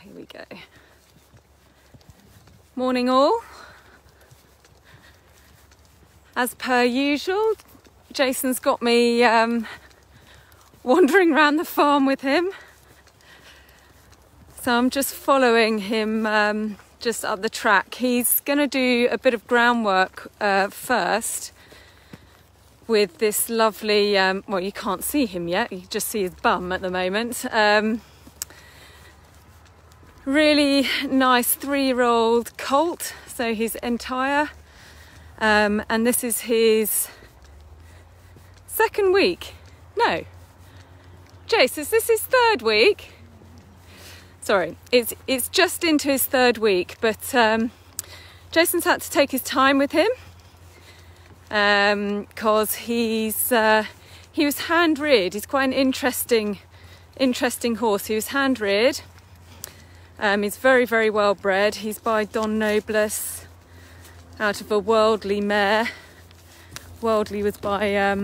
here we go. Morning all. As per usual, Jason's got me wandering around the farm with him. So I'm just following him just up the track. He's going to do a bit of groundwork first with this lovely, well, you can't see him yet, you just see his bum at the moment. Really nice 3-year-old colt, so he's entire. And this is his second week. No, Jace, is this his third week? Sorry, it's just into his third week, but Jason's had to take his time with him because he was hand reared. He's quite an interesting horse. He was hand reared. He's very, very well bred. He's by Don Nobles, out of a Worldly mare. Worldly was by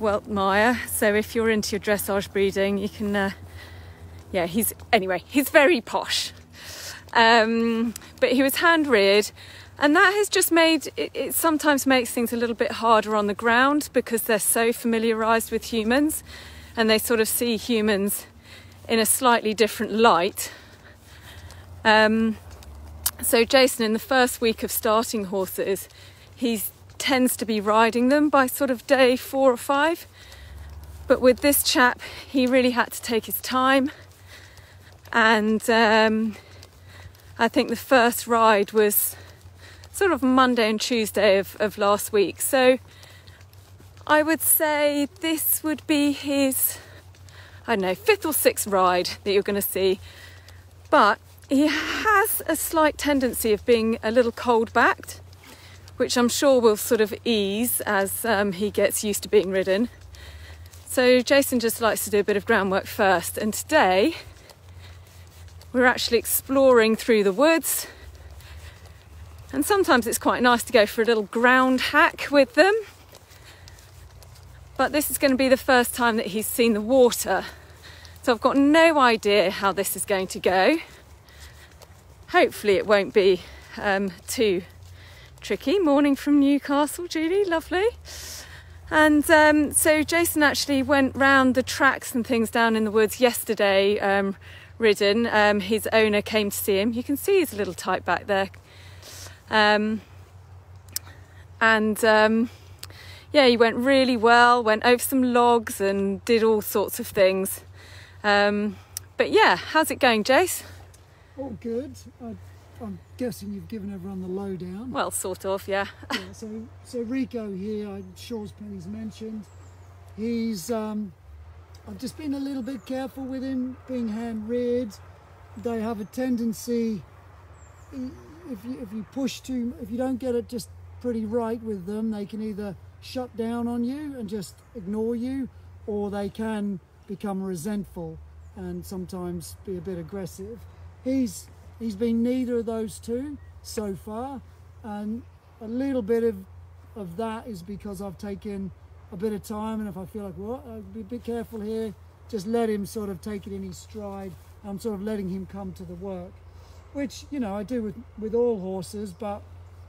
Weltmeyer. So if you're into your dressage breeding, you can. Yeah, he's very posh, but he was hand reared, and that has just made it sometimes makes things a little bit harder on the ground because they're so familiarized with humans and they sort of see humans in a slightly different light. So Jason, in the first week of starting horses, he tends to be riding them by sort of day 4 or 5, but with this chap he really had to take his time. And I think the first ride was sort of Monday and Tuesday of last week. So I would say this would be his, I don't know, 5th or 6th ride that you're going to see. But he has a slight tendency of being a little cold-backed, which I'm sure will sort of ease as he gets used to being ridden. So Jason just likes to do a bit of groundwork first. And today, we're actually exploring through the woods, and sometimes it's quite nice to go for a little ground hack with them. But this is going to be the first time that he's seen the water, so I've got no idea how this is going to go. Hopefully it won't be too tricky. Morning from Newcastle, Julie, lovely. And so Jason actually went round the tracks and things down in the woods yesterday, ridden. His owner came to see him. You can see he's a little tight back there. Yeah, he went really well, went over some logs and did all sorts of things. But yeah, how's it going, Jace? All good. I'm guessing you've given everyone the lowdown. Well, sort of, yeah. Yeah, so Rico here, I'm sure Penny's mentioned. He's I've just been a little bit careful with him, being hand-reared. They have a tendency, if you push too, if you don't get it just pretty right with them, they can either shut down on you and just ignore you, or they can become resentful and sometimes be a bit aggressive. He's been neither of those two so far, and a little bit of that is because I've taken a bit of time, and if I feel like, well, I'll be a bit careful here, just let him sort of take it in his stride. I'm sort of letting him come to the work, which, you know, I do with all horses, but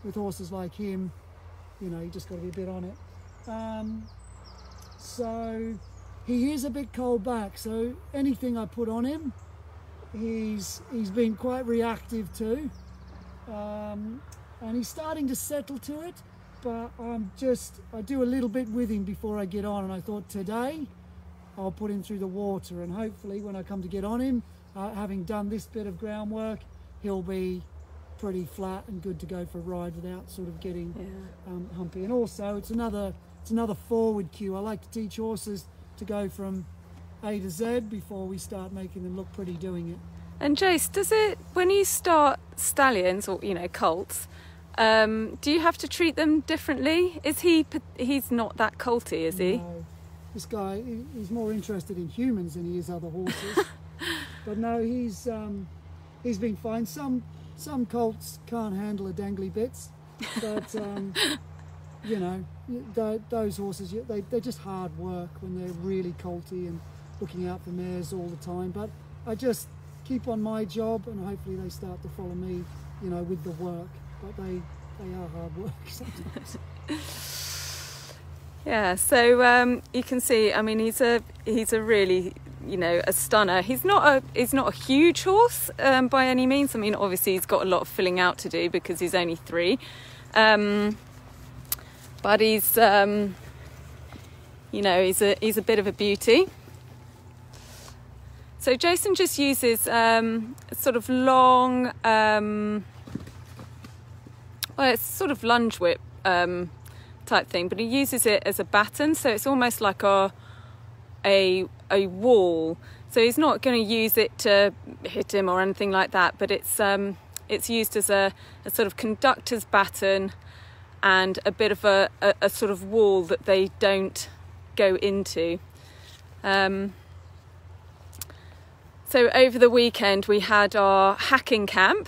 with horses like him, you know, you just got to be a bit on it. So he is a bit cold back, so anything I put on him, he's been quite reactive to, and he's starting to settle to it. But I do a little bit with him before I get on, and I thought today I'll put him through the water, and hopefully when I come to get on him, having done this bit of groundwork, he'll be pretty flat and good to go for a ride without sort of getting humpy. And also it's another forward cue. I like to teach horses to go from A to Z before we start making them look pretty doing it. And Jace, when you start stallions, or, you know, colts, do you have to treat them differently? He's not that colty, is he? No. This guy, he's more interested in humans than he is other horses. But no, he's been fine. Some colts can't handle the dangly bits, but you know, those horses, they're just hard work when they're really colty and looking out for mares all the time. But I just keep on my job, and hopefully they start to follow me, you know, with the work. But they are hard work sometimes. Yeah, so you can see, I mean, he's a really, you know, a stunner. He's not a huge horse by any means. I mean, obviously he's got a lot of filling out to do because he's only 3. But he's, you know, he's a bit of a beauty. So Jason just uses sort of long, well, it's sort of lunge whip type thing, but he uses it as a baton, so it's almost like a wall. So he's not going to use it to hit him or anything like that, but it's used as a sort of conductor's baton and a bit of a sort of wall that they don't go into. So over the weekend we had our hacking camp.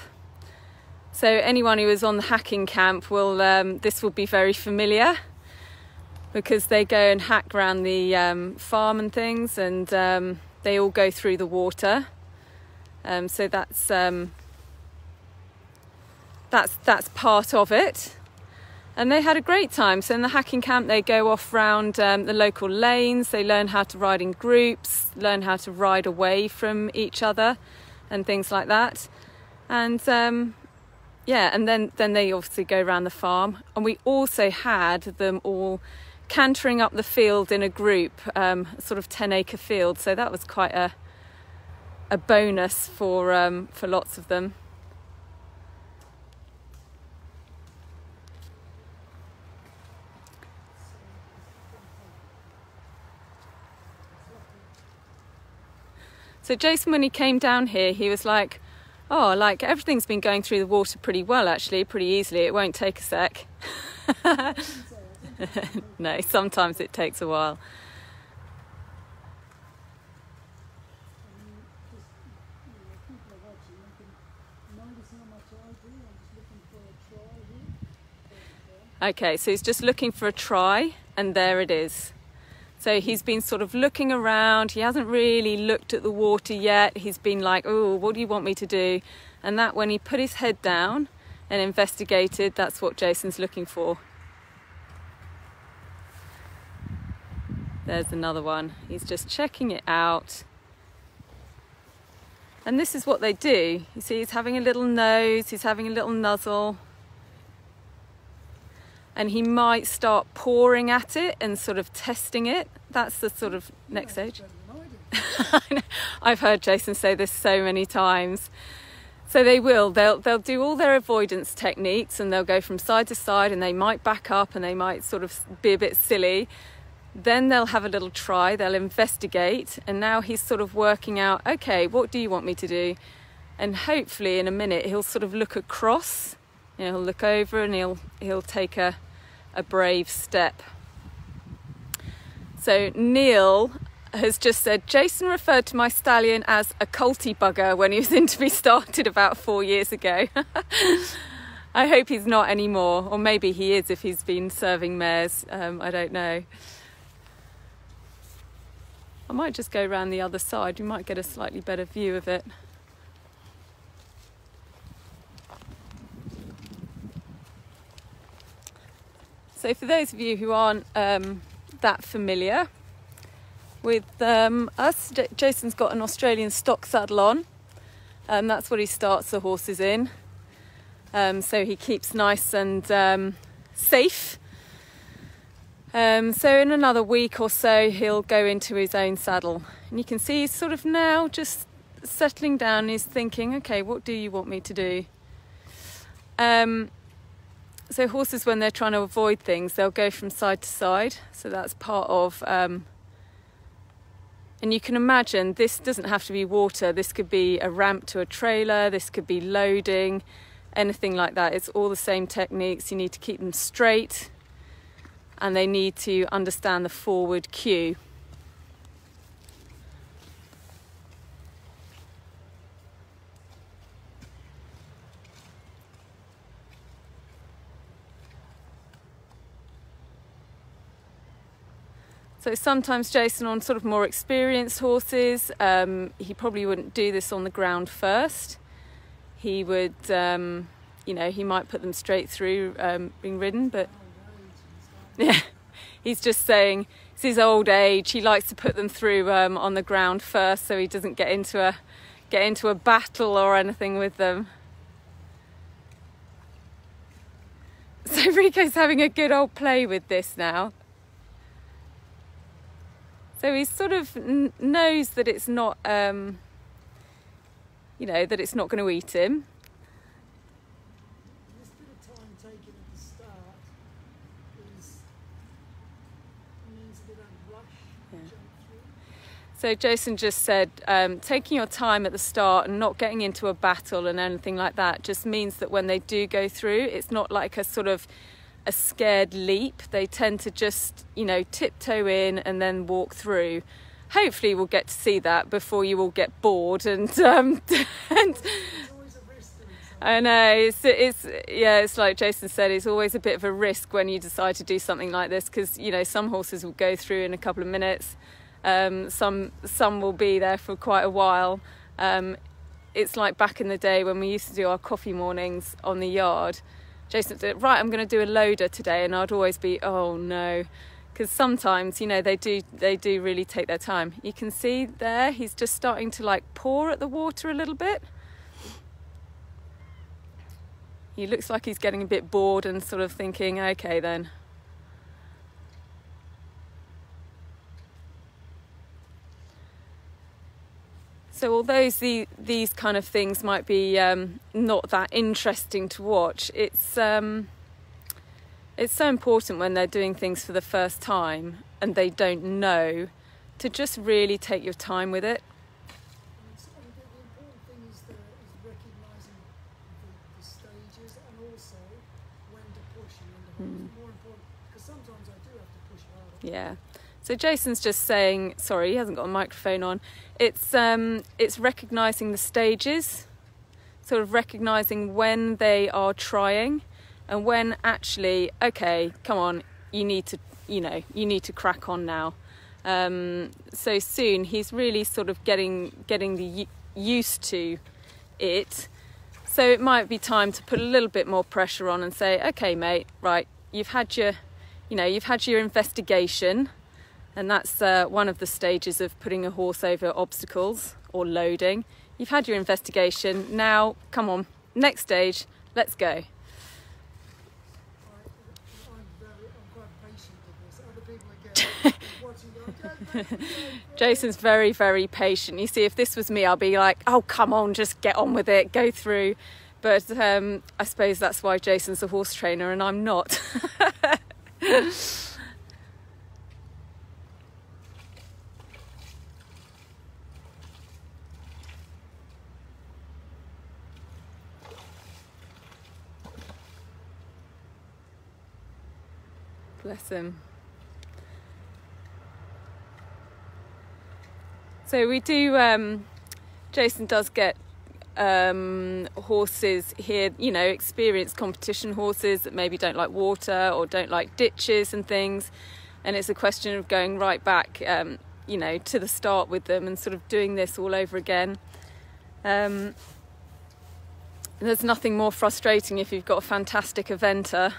So anyone who was on the hacking camp will, this will be very familiar, because they go and hack around the farm and things, and they all go through the water. So that's part of it. And they had a great time. So in the hacking camp, they go off round the local lanes. They learn how to ride in groups, learn how to ride away from each other and things like that. And yeah, and then they obviously go around the farm. And we also had them all cantering up the field in a group, a sort of 10-acre field. So that was quite a bonus for lots of them. So Jason, when he came down here, he was like, oh, like everything's been going through the water pretty well, actually, pretty easily. It won't take a sec. No, sometimes it takes a while. Okay, so he's just looking for a try, and there it is. So he's been sort of looking around. He hasn't really looked at the water yet. He's been like, oh, what do you want me to do? And that, when he put his head down and investigated, that's what Jason's looking for. There's another one. He's just checking it out. And this is what they do. You see, he's having a little nose, he's having a little nuzzle. And he might start pawing at it and sort of testing it. That's the sort of next stage. I've heard Jason say this so many times. So they will. They'll do all their avoidance techniques, and they'll go from side to side, and they might back up, and they might sort of be a bit silly. Then they'll have a little try. They'll investigate. And now he's sort of working out, okay, what do you want me to do? And hopefully in a minute he'll sort of look across. You know, he'll look over and he'll take a brave step. So Neil has just said, Jason referred to my stallion as a culty bugger when he was in To Be Started about 4 years ago. I hope he's not anymore, or maybe he is if he's been serving mares. I don't know. I might just go round the other side. You might get a slightly better view of it. So for those of you who aren't that familiar with us, Jason's got an Australian stock saddle on, and that's what he starts the horses in. So he keeps nice and safe. So in another week or so, he'll go into his own saddle. And you can see he's sort of now just settling down, and he's thinking, okay, what do you want me to do? So horses, when they're trying to avoid things, they'll go from side to side. So that's part of, and you can imagine this doesn't have to be water. This could be a ramp to a trailer. This could be loading, anything like that. It's all the same techniques. You need to keep them straight, and they need to understand the forward cue. So sometimes Jason on sort of more experienced horses, he probably wouldn't do this on the ground first. He would, you know, he might put them straight through being ridden, but yeah, he's just saying it's his old age. He likes to put them through on the ground first, so he doesn't get into a battle or anything with them. So Rico's having a good old play with this now. So he sort of knows that it's not, you know, that it's not going to eat him. This bit of time taken at the start means they don't rush. Yeah. So Jason just said, taking your time at the start and not getting into a battle and anything like that just means that when they do go through, it's not like a sort of a scared leap. They tend to just, you know, tiptoe in and then walk through. Hopefully we'll get to see that before you all get bored and I know it's yeah, it's like Jason said, it's always a bit of a risk when you decide to do something like this, because, you know, some horses will go through in a couple of minutes, some will be there for quite a while. It's like back in the day when we used to do our coffee mornings on the yard. Jason said, right, I'm going to do a loader today, and I'd always be, oh no, because sometimes, you know, they do really take their time. You can see there, he's just starting to like pour at the water a little bit. He looks like he's getting a bit bored and sort of thinking, okay then. So although these kind of things might be not that interesting to watch, it's so important when they're doing things for the first time and they don't know, to just really take your time with it. And the important thing is recognising the stages and also when to push and when to push. More important, because sometimes I do have to push harder. Yeah. So Jason's just saying, sorry, he hasn't got a microphone on. It's recognising the stages, sort of recognising when they are trying, and when actually, okay, come on, you need to, you know, you need to crack on now. So soon he's really sort of getting the used to it. So it might be time to put a little bit more pressure on and say, okay, mate, right, you've had your investigation. And that's one of the stages of putting a horse over obstacles or loading. You've had your investigation, now come on, next stage, let's go. I'm quite patient with this. Other people are getting watching. Jason's very, very patient. You see, if this was me, I'd be like, oh, come on, just get on with it, go through. But I suppose that's why Jason's a horse trainer and I'm not. Bless him. So we do, Jason does get horses here, you know, experienced competition horses that maybe don't like water or don't like ditches and things. And it's a question of going right back, you know, to the start with them and sort of doing this all over again. There's nothing more frustrating if you've got a fantastic eventer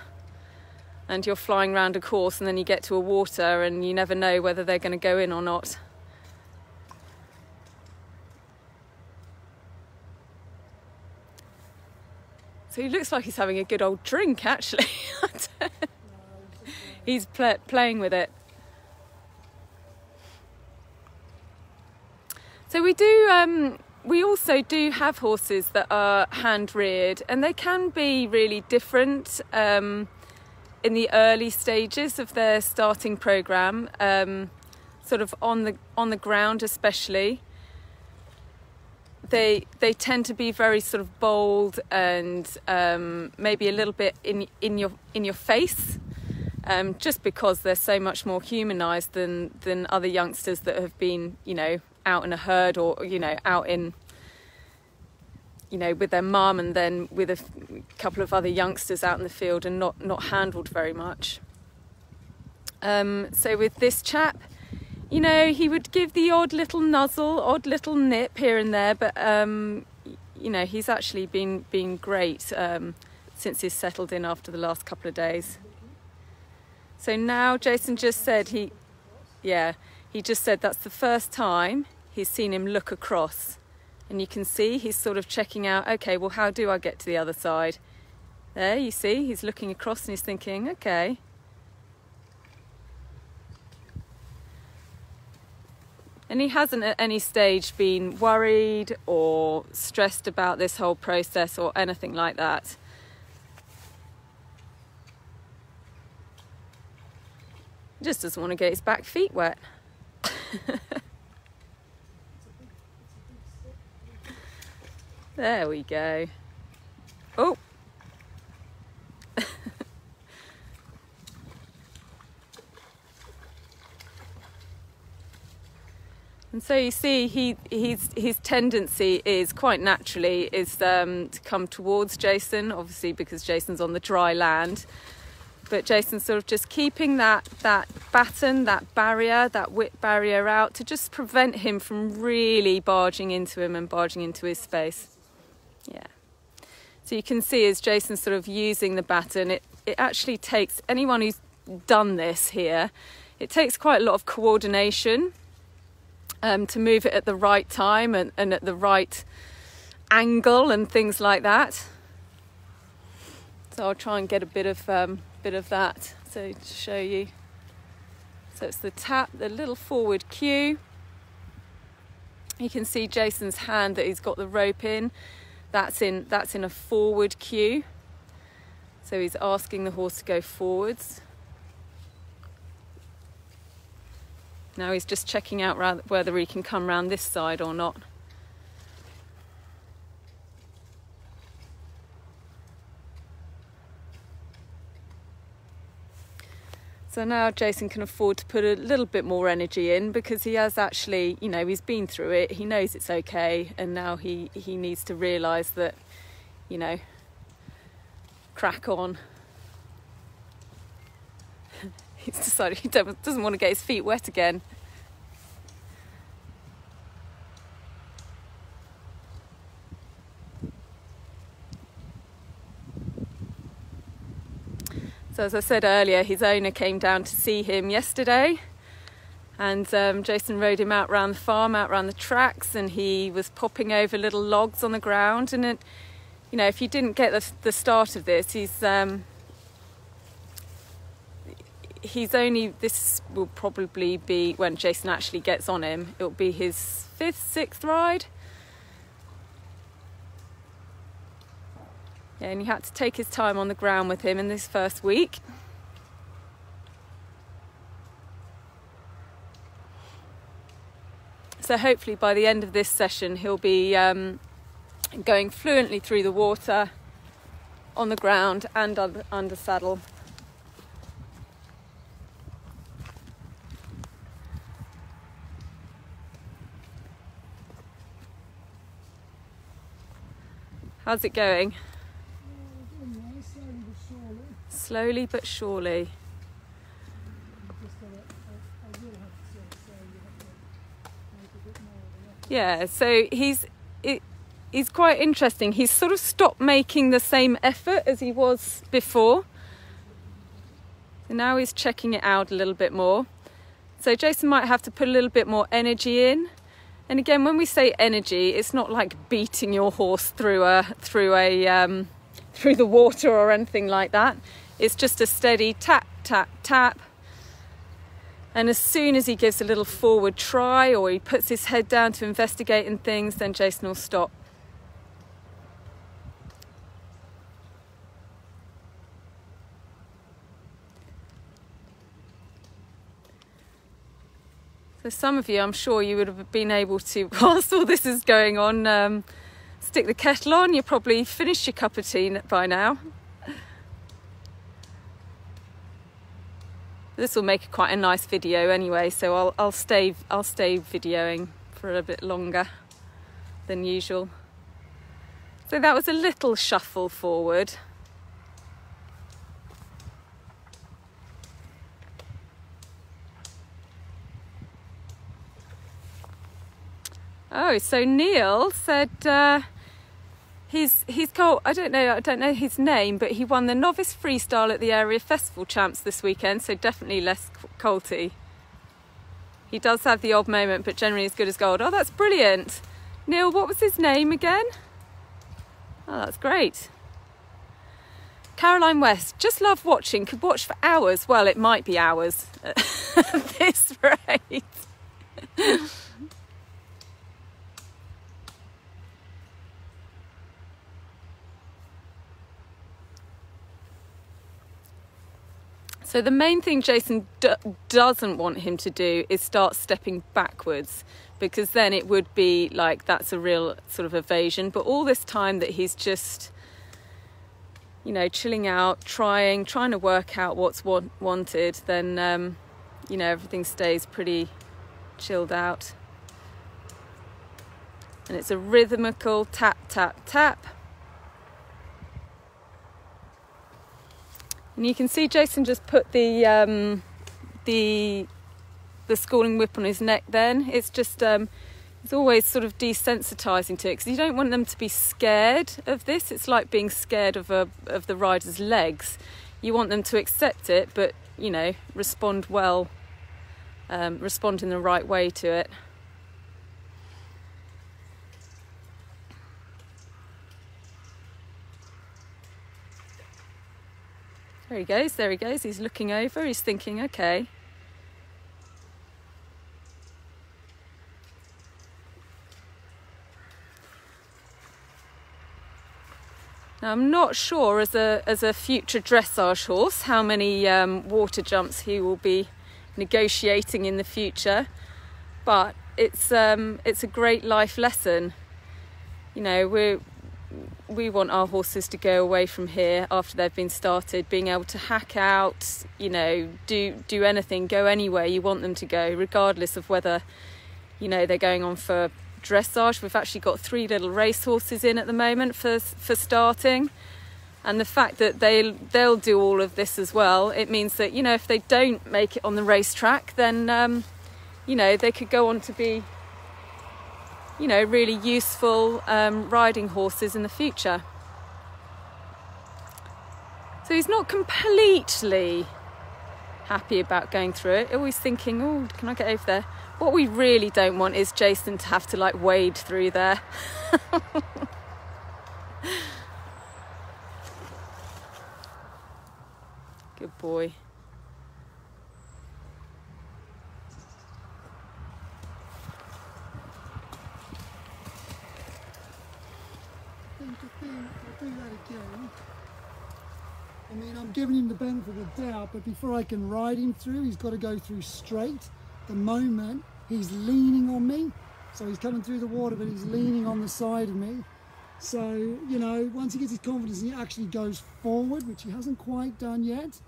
and you're flying round a course and then you get to a water and you never know whether they're going to go in or not. So he looks like he's having a good old drink actually. He's playing with it. So we do, we also do have horses that are hand reared, and they can be really different. In the early stages of their starting program, sort of on the ground especially, they tend to be very sort of bold and maybe a little bit in your face, just because they're so much more humanized than other youngsters that have been, you know, out in a herd, or, you know, out in, you know, with their mum and then with a couple of other youngsters out in the field and not handled very much. So with this chap, you know, he would give the odd little nuzzle, odd little nip here and there, but you know, he's actually been great since he's settled in after the last couple of days. So now Jason just said he just said that's the first time he's seen him look across, and you can see he's sort of checking out, okay, well, how do I get to the other side? There, you see, he's looking across and he's thinking, okay. And he hasn't at any stage been worried or stressed about this whole process or anything like that. He just doesn't want to get his back feet wet. There we go. Oh. And so you see, his tendency is quite naturally is to come towards Jason, obviously because Jason's on the dry land. But Jason's sort of just keeping that batten, that barrier, that whip barrier out to just prevent him from really barging into him and barging into his space. Yeah. So you can see as Jason's sort of using the batten, it actually takes anyone who's done this here, it takes quite a lot of coordination. To move it at the right time and at the right angle and things like that. So I'll try and get a bit of that, so to show you. So it's the tap, the little forward cue. You can see Jason's hand that he's got the rope in. That's in a forward cue. So he's asking the horse to go forwards. Now he's just checking out whether he can come round this side or not. So now Jason can afford to put a little bit more energy in because he has actually, you know, he's been through it, he knows it's okay, and now he needs to realise that, you know, crack on. He's decided he doesn't want to get his feet wet again. So as I said earlier, his owner came down to see him yesterday, and Jason rode him out round the farm, out round the tracks, and he was popping over little logs on the ground. And it, you know, if you didn't get the start of this, he's only, this will probably be, when Jason actually gets on him, it'll be his fifth, sixth ride. Yeah, and he had to take his time on the ground with him in this first week. So hopefully by the end of this session, he'll be going fluently through the water, on the ground and under saddle. How's it going? Slowly but surely. Yeah, so he's quite interesting. He's sort of stopped making the same effort as he was before. So now he's checking it out a little bit more. So Jason might have to put a little bit more energy in. And again, when we say energy, it's not like beating your horse through the water or anything like that. It's just a steady tap, tap, tap. And as soon as he gives a little forward try or he puts his head down to investigate and things, then Jason will stop. So some of you, I'm sure you would have been able to, whilst all this is going on, stick the kettle on. You're probably finished your cup of tea by now. This will make quite a nice video anyway, so I'll stay videoing for a bit longer than usual. So that was a little shuffle forward. Oh, so Neil said he's called, I don't know his name, but he won the novice freestyle at the area festival champs this weekend, so definitely less colty. He does have the odd moment, but generally as good as gold. Oh, that's brilliant. Neil, what was his name again? Oh, that's great. Caroline West, just love watching, could watch for hours. Well, it might be hours at this rate. So the main thing Jason doesn't want him to do is start stepping backwards, because then it would be like that's a real sort of evasion. But all this time that he's just, you know, chilling out, trying to work out what's wanted, then, you know, everything stays pretty chilled out. And it's a rhythmical tap, tap, tap. And you can see Jason just put the schooling whip on his neck then. It's just, it's always sort of desensitising to it, because you don't want them to be scared of this. It's like being scared of the rider's legs. You want them to accept it, but, you know, respond well, respond in the right way to it. There he goes, there he goes. He's looking over, he's thinking, okay. Now, I'm not sure as a future dressage horse how many water jumps he will be negotiating in the future, but it's a great life lesson. You know, we want our horses to go away from here after they've been started, being able to hack out, you know, do anything, go anywhere you want them to go, regardless of whether, you know, they're going on for dressage. We've actually got 3 little race horses in at the moment for starting, and the fact that they'll do all of this as well, it means that, you know, if they don't make it on the racetrack, then you know, they could go on to be, you know, really useful riding horses in the future. So he's not completely happy about going through it, always thinking, oh, can I get over there? What we really don't want is Jason to have to like wade through there. Good boy. I'll do that again. I mean, I'm giving him the benefit of the doubt, but before I can ride him through, he's got to go through straight. The moment he's leaning on me, so he's coming through the water, but he's leaning on the side of me. So, you know, once he gets his confidence and he actually goes forward, which he hasn't quite done yet,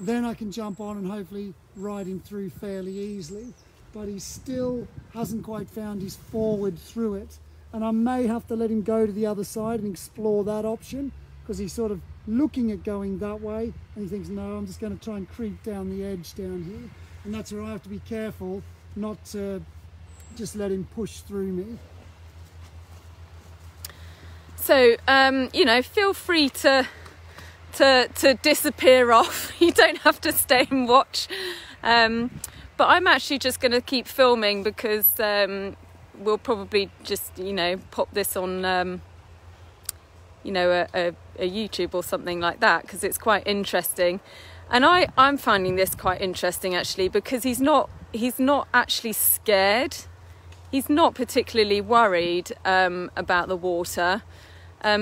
then I can jump on and hopefully ride him through fairly easily. But he still hasn't quite found his forward through it. And I may have to let him go to the other side and explore that option, because he's sort of looking at going that way and he thinks, no, I'm just going to try and creep down the edge down here. And that's where I have to be careful not to just let him push through me. So, you know, feel free to disappear off. You don't have to stay and watch. But I'm actually just going to keep filming, because we'll probably just, you know, pop this on, you know, a YouTube or something like that, because it's quite interesting. And I'm finding this quite interesting actually, because he's not actually scared. He's not particularly worried about the water.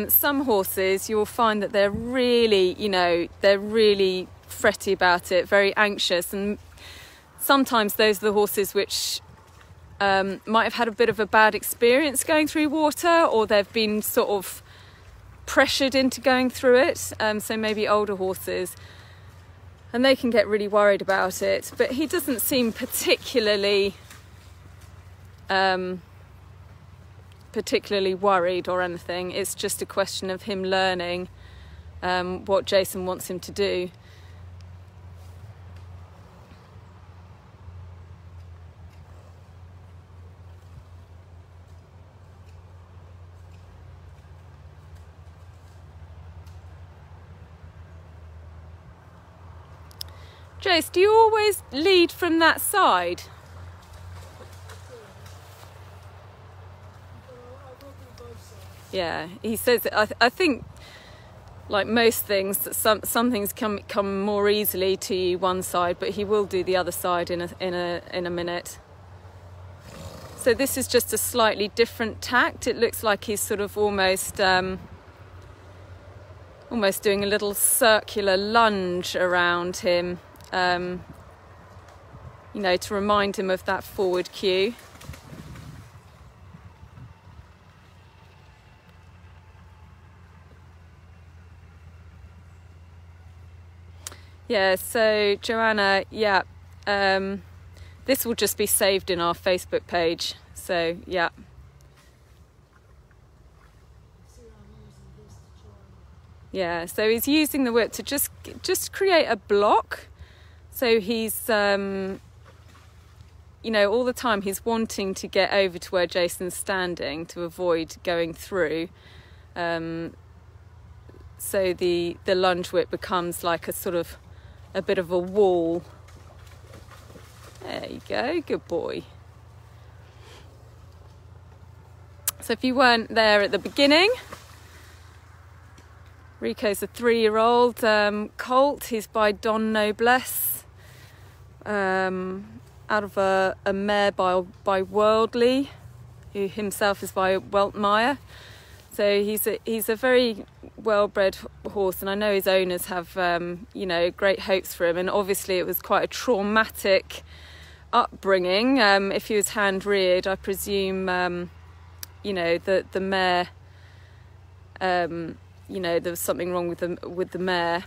Some horses you'll find that they're really, you know, they're really fretty about it, very anxious. And sometimes those are the horses which might have had a bit of a bad experience going through water, or they've been sort of pressured into going through it. So maybe older horses. And they can get really worried about it, but he doesn't seem particularly worried or anything. It's just a question of him learning what Jason wants him to do. Jace, do you always lead from that side? Yeah, he says, I think, like most things, that some things come more easily to you one side, but he will do the other side in a minute. So this is just a slightly different tact. It looks like he's sort of almost almost doing a little circular lunge around him, you know, to remind him of that forward cue. Yeah, so Joanna, yeah, this will just be saved in our Facebook page. So, yeah. Yeah, so he's using the whip to just create a block. So he's, you know, all the time he's wanting to get over to where Jason's standing to avoid going through. So the lunge whip becomes like a sort of a bit of a wall. There you go, good boy. So if you weren't there at the beginning, Rico's a 3-year-old colt. He's by Don Nobles, out of a mare by Worldly, who himself is by Weltmeyer. So he's a very well-bred horse, and I know his owners have you know, great hopes for him. And obviously it was quite a traumatic upbringing. If he was hand-reared, I presume you know, the mare. You know, there was something wrong with the mare.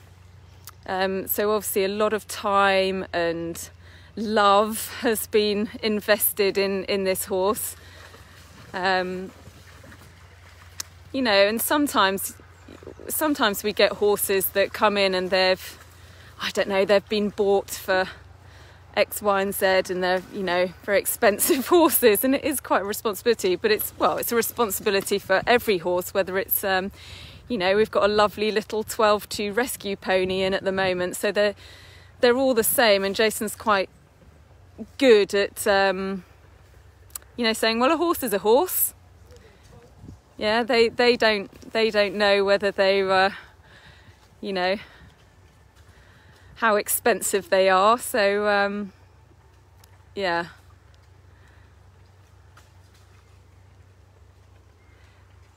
So obviously a lot of time and love has been invested in this horse. You know, and sometimes we get horses that come in and they've, I don't know, they've been bought for X, Y, and Z, and they're, you know, very expensive horses, and it is quite a responsibility. But it's, well, it's a responsibility for every horse, whether it's you know, we've got a lovely little 12-2 rescue pony in at the moment, so they're all the same. And Jason's quite good at, you know, saying, well, a horse is a horse. Yeah, they don't know whether they were, you know, how expensive they are. So yeah.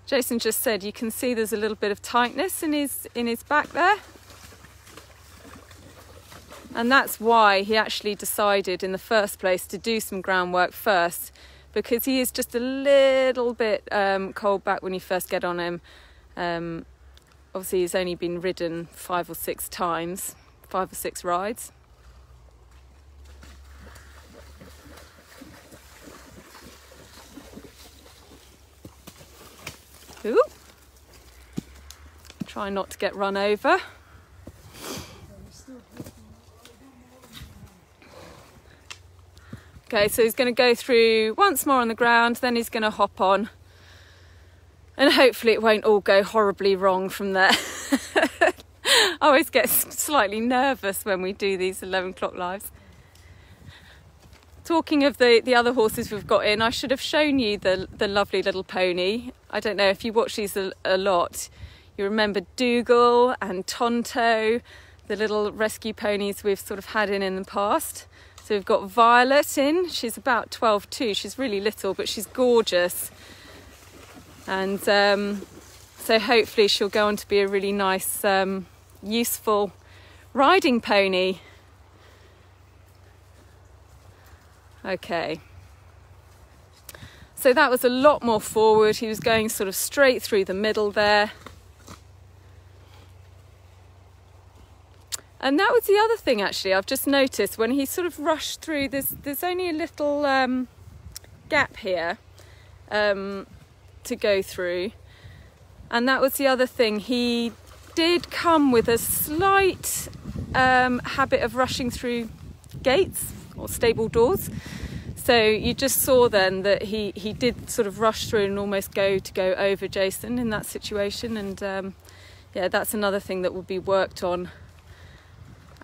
Jason just said you can see there's a little bit of tightness in his back there, and that's why he actually decided in the first place to do some groundwork first, because he is just a little bit cold back when you first get on him. Obviously he's only been ridden 5 or 6 times, 5 or 6 rides. Ooh. Try not to get run over. Okay, so he's going to go through once more on the ground, then he's going to hop on, and hopefully it won't all go horribly wrong from there. I always get slightly nervous when we do these 11 o'clock lives. Talking of the other horses we've got in, I should have shown you the lovely little pony. I don't know if you watch these a lot. You remember Dougal and Tonto, the little rescue ponies we've sort of had in the past. So we've got Violet in. She's about 12-2. She's really little, but she's gorgeous. And so hopefully she'll go on to be a really nice, useful riding pony. Okay, so that was a lot more forward. He was going sort of straight through the middle there. And that was the other thing, actually, I've just noticed when he sort of rushed through, there's only a little gap here to go through. And that was the other thing. He did come with a slight habit of rushing through gates or stable doors. So you just saw then that he did sort of rush through and almost go over Jason in that situation. And yeah, that's another thing that will be worked on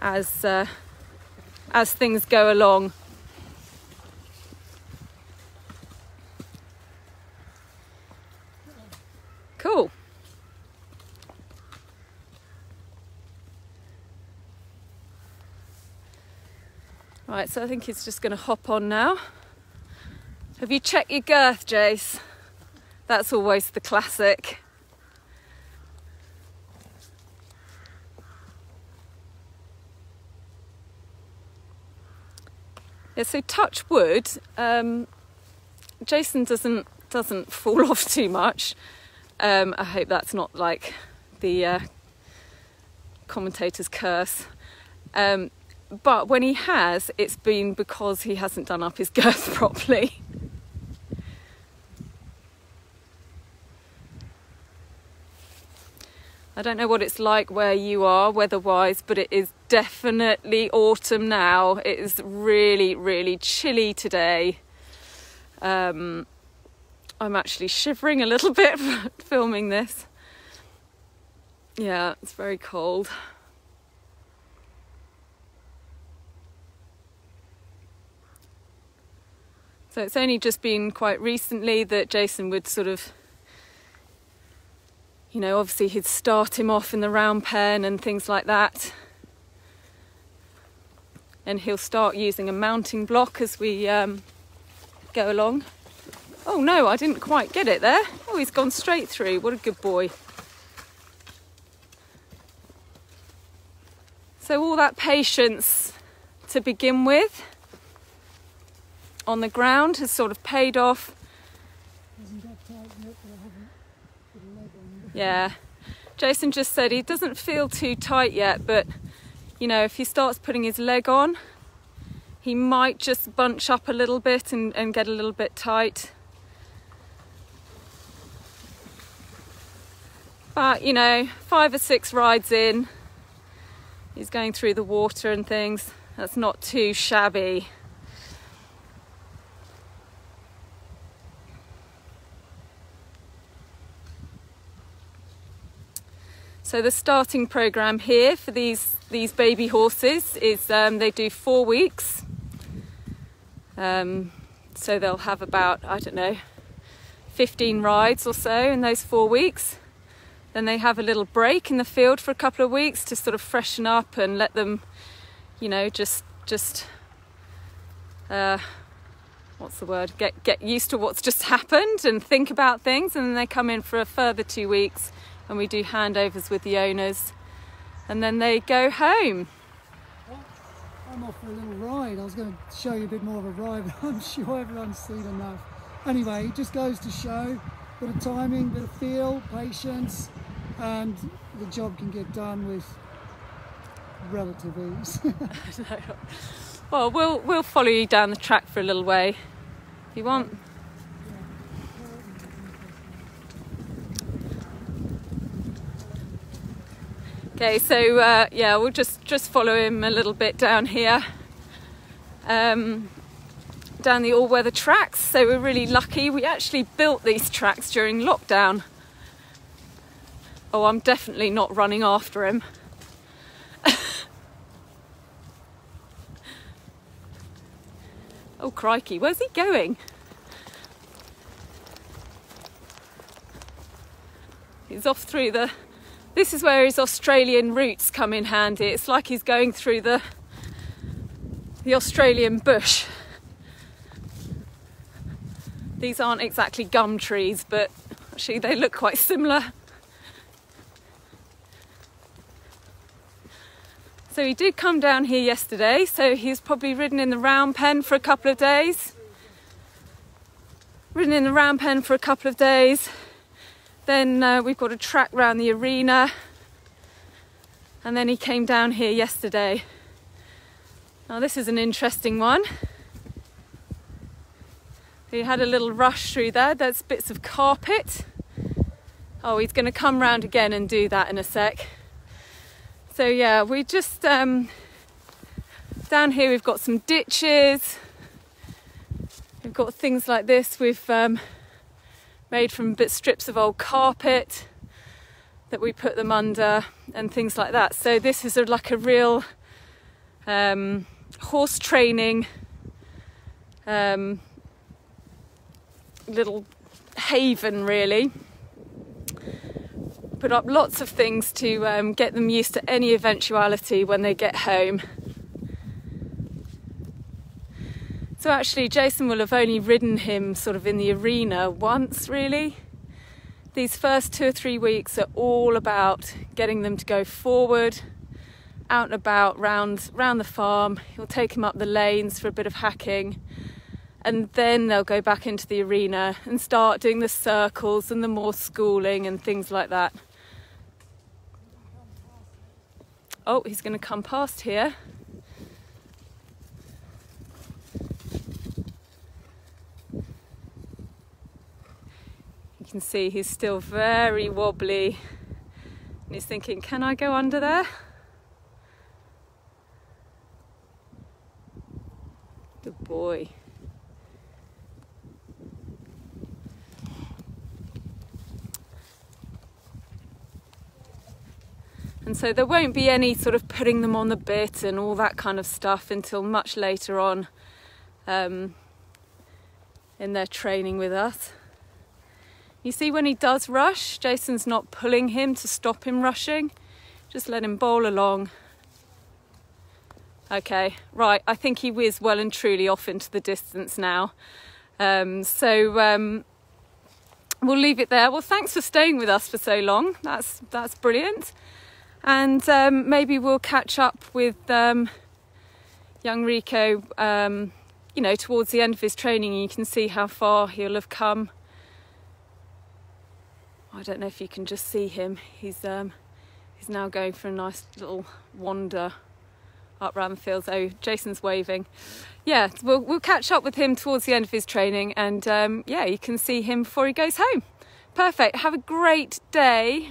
as as things go along. Cool. Right, so I think he's just going to hop on now. Have you checked your girth, Jace? That's always the classic. Yeah, so touch wood, Jason doesn't fall off too much. I hope that's not like the commentator's curse. But when he has, it's been because he hasn't done up his girth properly. I don't know what it's like where you are weather-wise, but it is definitely autumn now. It is really, really chilly today. I'm actually shivering a little bit filming this. Yeah, it's very cold. So it's only just been quite recently that Jason would sort of, you know, obviously he'd start him off in the round pen and things like that. And he'll start using a mounting block as we go along. Oh no, I didn't quite get it there. Oh, he's gone straight through. What a good boy. So all that patience to begin with on the ground has sort of paid off. Yeah, Jason just said he doesn't feel too tight yet, but you know, if he starts putting his leg on, he might just bunch up a little bit and get a little bit tight. But you know, 5 or 6 rides in, he's going through the water and things. That's not too shabby. So the starting program here for these baby horses is they do 4 weeks. So they'll have about, I don't know, 15 rides or so in those 4 weeks. Then they have a little break in the field for a couple of weeks to sort of freshen up and let them, you know, just what's the word? Get used to what's just happened and think about things. And then they come in for a further 2 weeks. And we do handovers with the owners, and then they go home. I'm off for a little ride. I was going to show you a bit more of a ride, but I'm sure everyone's seen enough. Anyway, it just goes to show a bit of timing, bit of feel, patience, and the job can get done with relative ease. Well, we'll follow you down the track for a little way, if you want. Okay, so yeah, we'll just follow him a little bit down here, down the all-weather tracks. So we're really lucky. We actually built these tracks during lockdown. Oh, I'm definitely not running after him. Oh, crikey, where's he going? He's off through the... This is where his Australian roots come in handy. It's like he's going through the Australian bush. These aren't exactly gum trees, but actually they look quite similar. So he did come down here yesterday, so he's probably ridden in the round pen for a couple of days. Then we've got a track round the arena, and then he came down here yesterday. Now this is an interesting one. He had a little rush through there. There's bits of carpet. Oh, he's going to come round again and do that in a sec. So yeah, we just down here we've got some ditches. We've got things like this. We've made from strips of old carpet that we put them under and things like that. So this is like a real horse training, little haven really. Put up lots of things to get them used to any eventuality when they get home. So actually Jason will have only ridden him sort of in the arena once really. These first 2 or 3 weeks are all about getting them to go forward, out and about, round the farm. He'll take him up the lanes for a bit of hacking, and then they'll go back into the arena and start doing the circles and the more schooling and things like that. Oh, he's going to come past here. You can see he's still very wobbly and he's thinking, can I go under there? Good boy. And so there won't be any sort of putting them on the bit and all that kind of stuff until much later on in their training with us. You see, when he does rush, Jason's not pulling him to stop him rushing. Just let him bowl along. Okay, right, I think he whizzed well and truly off into the distance now. We'll leave it there. Well, thanks for staying with us for so long. That's brilliant. And maybe we'll catch up with young Rico, you know, towards the end of his training. You can see how far he'll have come. I don't know if you can just see him. He's now going for a nice little wander up round the fields. Oh, Jason's waving. Yeah, we'll catch up with him towards the end of his training, and yeah, you can see him before he goes home. Perfect. Have a great day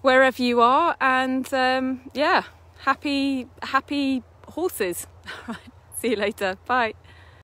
wherever you are, and yeah, happy horses. See you later. Bye.